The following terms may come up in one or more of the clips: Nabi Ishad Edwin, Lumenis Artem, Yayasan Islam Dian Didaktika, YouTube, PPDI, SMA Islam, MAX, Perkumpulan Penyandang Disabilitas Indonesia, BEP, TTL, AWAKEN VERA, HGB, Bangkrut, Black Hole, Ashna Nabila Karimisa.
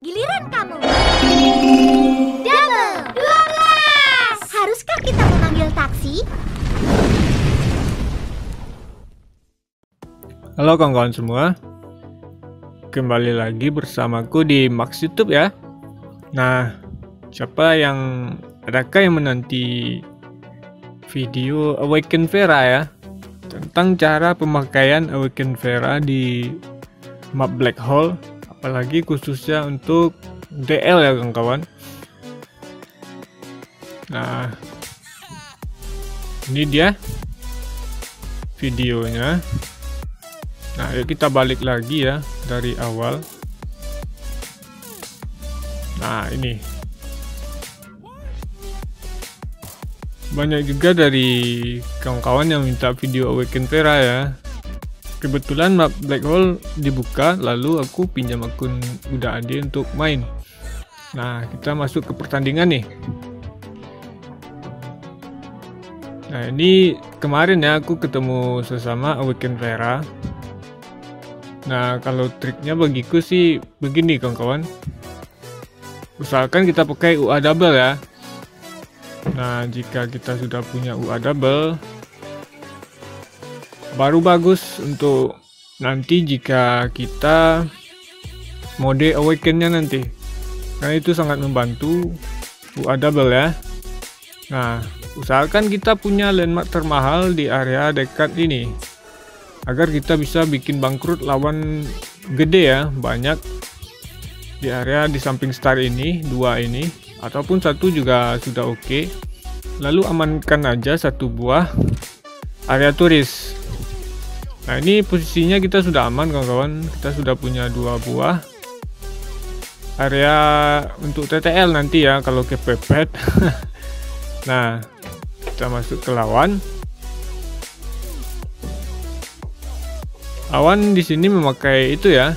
Giliran kamu. Double 12. Haruskah kita memanggil taksi? Halo kawan-kawan semua, kembali lagi bersamaku di Max YouTube ya. Nah, adakah yang menanti video Awaken Vera ya, tentang cara pemakaian Awaken Vera di map Black Hole, apalagi khususnya untuk DL ya kawan-kawan. Nah, ini dia videonya. Nah, yuk kita balik lagi ya dari awal. Nah, ini banyak juga dari kawan-kawan yang minta video Awaken Vera ya. Kebetulan map Black Hole dibuka, lalu aku pinjam akun Uda Ade untuk main. Nah, kita masuk ke pertandingan nih. Nah, ini kemarin ya aku ketemu sesama Awaken Vera. Nah, kalau triknya bagiku sih begini kawan-kawan. Usahakan kita pakai UA double ya. Nah, jika kita sudah punya UA double, baru bagus untuk nanti jika kita mode awakennya nanti, karena itu sangat membantu UA double ya. Nah, usahakan kita punya landmark termahal di area dekat ini, agar kita bisa bikin bangkrut lawan gede ya, banyak di area di samping star ini, dua ini, ataupun satu juga sudah oke. Lalu amankan aja satu buah area turis. Nah, ini posisinya kita sudah aman kawan-kawan, kita sudah punya dua buah area untuk TTL nanti ya kalau kepepet. Nah, kita masuk ke lawan. Lawan di sini memakai itu ya,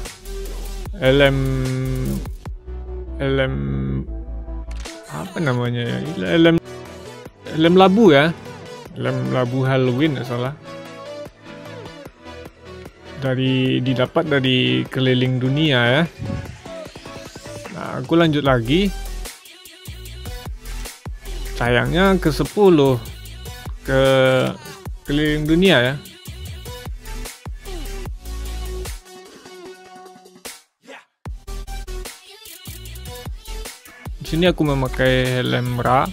LM labu ya, LM labu Halloween ya, salah. Didapat dari keliling dunia ya. Nah, aku lanjut lagi. Sayangnya ke 10 ke keliling dunia ya. Di sini aku memakai helm Ra.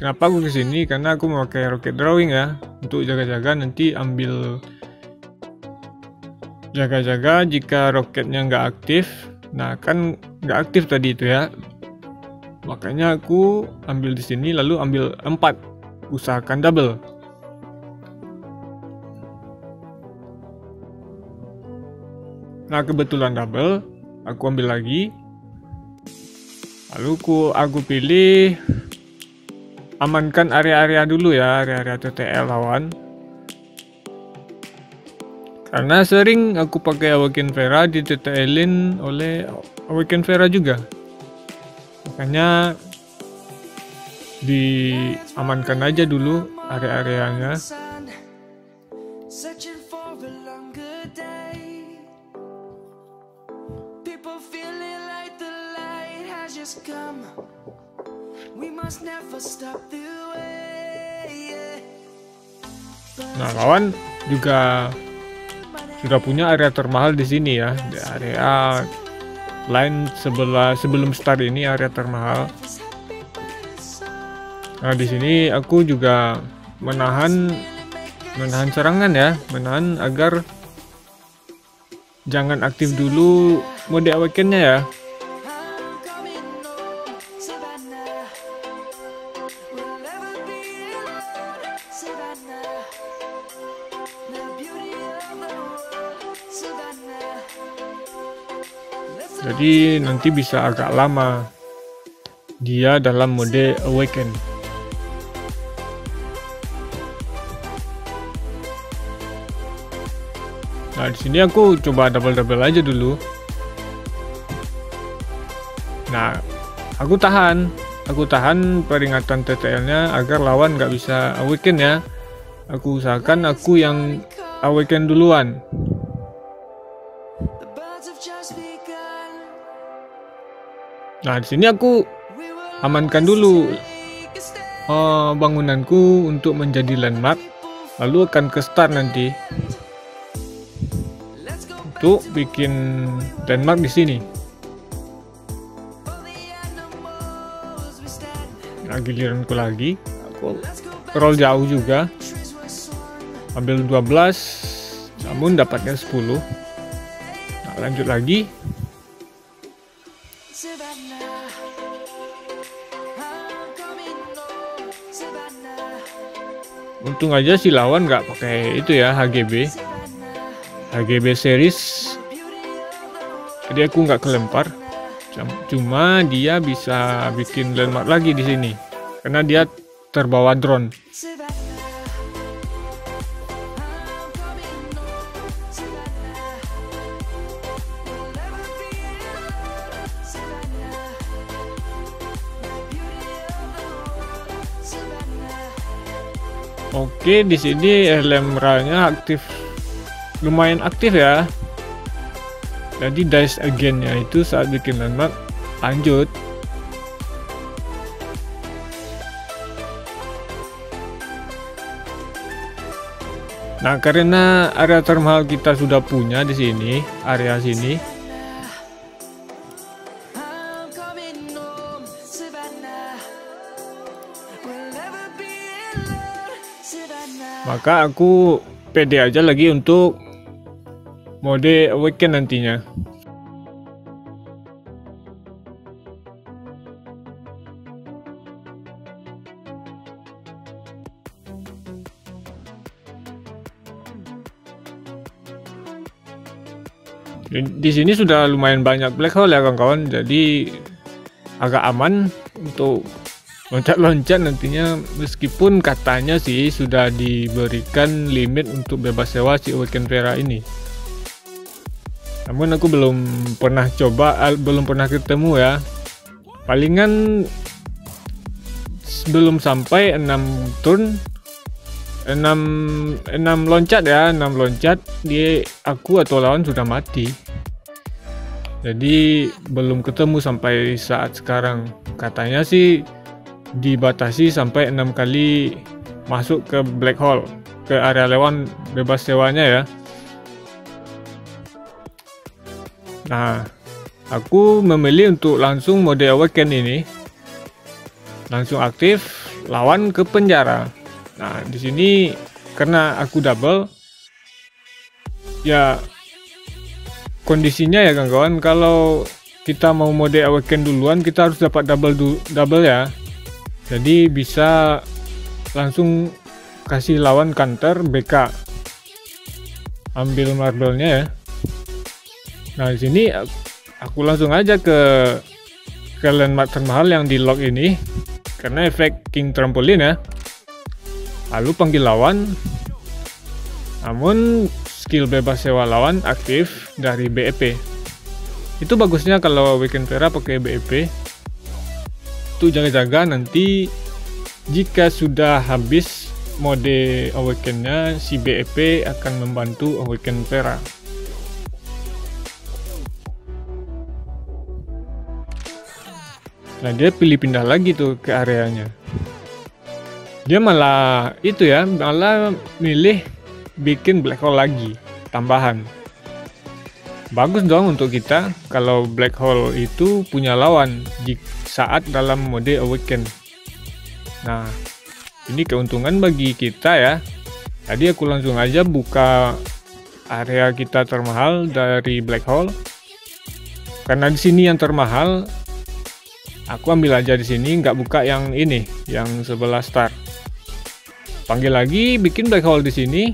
Kenapa aku kesini? Karena aku memakai rocket drawing ya, untuk jaga-jaga nanti ambil jaga-jaga jika roketnya nggak aktif. Nah, kan nggak aktif tadi itu ya, makanya aku ambil di sini lalu ambil 4, usahakan double. Nah, kebetulan double, aku ambil lagi, lalu aku pilih amankan area-area dulu ya, area-area TTL lawan. Karena sering aku pakai Awaken Vera di TTL-in oleh Awaken Vera juga, makanya diamankan aja dulu area-areanya. Nah, lawan juga sudah punya area termahal di sini ya, di area line sebelah sebelum start ini area termahal. Nah, di sini aku juga menahan serangan ya, menahan agar jangan aktif dulu mode awakennya ya. Jadi nanti bisa agak lama dia dalam mode awaken. Nah, di sini aku coba double-double aja dulu. Nah, aku tahan peringatan TTL-nya agar lawan nggak bisa awaken ya. Aku usahakan aku yang Awaken duluan. Nah, di sini aku amankan dulu bangunanku untuk menjadi landmark, lalu akan ke start nanti untuk bikin landmark di sini. Nah, giliranku lagi, aku roll jauh juga, ambil 12 namun dapatnya 10. Nah, lanjut lagi. Untung aja si lawan nggak pakai itu ya, HGB series, jadi aku nggak kelempar, cuma dia bisa bikin landmark lagi di sini karena dia terbawa drone. Oke, di sini lemranya aktif, lumayan aktif ya. Jadi dice again-nya itu saat bikin landmark. Lanjut. Nah, karena area termahal kita sudah punya di sini, area sini. Maka aku pede aja lagi untuk mode Awaken nantinya. Di sini sudah lumayan banyak black hole ya kawan-kawan, jadi agak aman untuk loncat-loncat nantinya, meskipun katanya sih sudah diberikan limit untuk bebas sewa si Awaken Vera ini. Namun aku belum pernah coba, belum pernah ketemu ya. Palingan belum sampai 6 turn, 6 loncat ya, 6 loncat dia, aku atau lawan sudah mati. Jadi belum ketemu sampai saat sekarang. Katanya sih dibatasi sampai 6 kali masuk ke black hole, ke area lawan bebas sewanya ya. Nah, aku memilih untuk langsung mode Awaken ini, langsung aktif, lawan ke penjara. Nah, di sini karena aku double ya, kondisinya ya kawan-kawan, kalau kita mau mode Awaken duluan kita harus dapat double ya. Jadi bisa langsung kasih lawan counter BK, ambil marble-nya ya. Nah, di sini aku langsung aja ke landmark termahal yang di lock ini karena efek King Trampoline ya. Lalu panggil lawan, namun skill bebas sewa lawan aktif dari BEP. Itu bagusnya kalau Awaken Vera pakai BEP. Jaga-jaga nanti jika sudah habis mode Awaken-nya, si BEP akan membantu Awaken Vera. Nah, dia pilih pindah lagi tuh ke areanya. Dia malah itu ya, malah milih bikin black hole lagi tambahan. Bagus dong untuk kita kalau black hole itu punya lawan saat dalam mode Awaken. Nah, ini keuntungan bagi kita ya. Tadi aku langsung aja buka area kita termahal dari black hole. Karena di sini yang termahal, aku ambil aja di sini, nggak buka yang ini, yang sebelah star. Panggil lagi, bikin black hole di sini,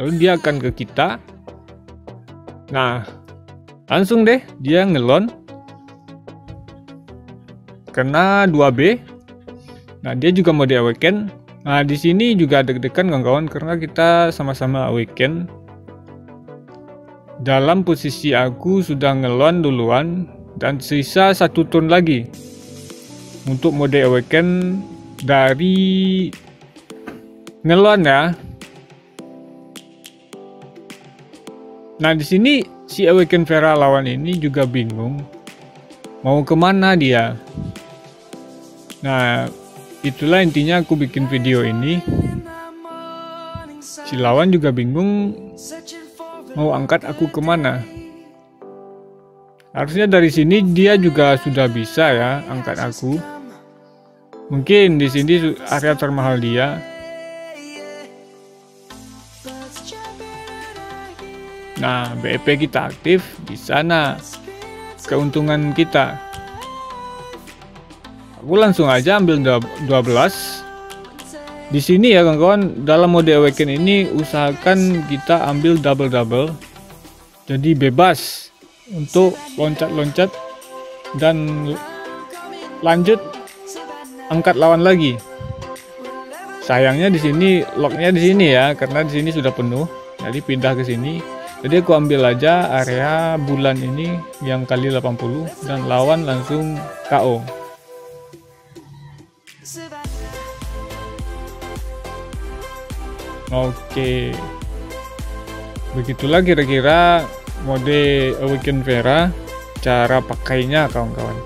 lalu dia akan ke kita. Nah, langsung deh dia ngelon karena 2B. Nah, dia juga mode Awaken. Nah, di sini juga deg-degan kawan-kawan karena kita sama-sama Awaken. Dalam posisi aku sudah ngelon duluan dan sisa 1 turn lagi untuk mode Awaken dari ngelon ya. Nah, di sini si Awaken Vera lawan ini juga bingung mau kemana dia. Nah, itulah intinya aku bikin video ini. Si lawan juga bingung mau angkat aku kemana. Harusnya dari sini dia juga sudah bisa ya angkat aku. Mungkin di sini area termahal dia. Nah, BEP kita aktif di sana, keuntungan kita. Aku langsung aja ambil 12. Di sini ya kawan-kawan, dalam mode Awaken ini usahakan kita ambil double-double. Jadi bebas untuk loncat-loncat dan lanjut angkat lawan lagi. Sayangnya di sini locknya di sini ya, karena di sini sudah penuh. Jadi pindah ke sini. Jadi aku ambil aja area bulan ini yang kali 80 dan lawan langsung KO. Oke. Begitulah kira-kira mode Awaken Vera, cara pakainya kawan-kawan.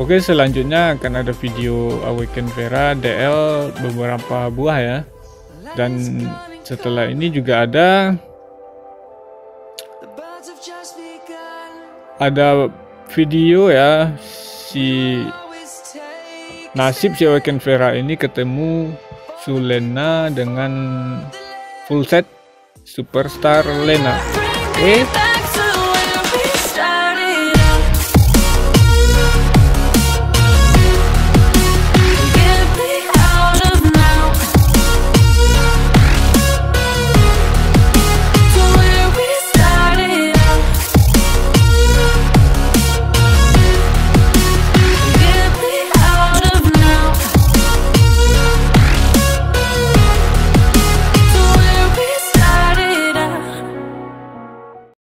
Oke, selanjutnya akan ada video Awaken Vera DL beberapa buah ya. Dan setelah ini juga ada video ya, si nasib si Awaken Vera ini ketemu Sulena dengan full set Superstar Lena.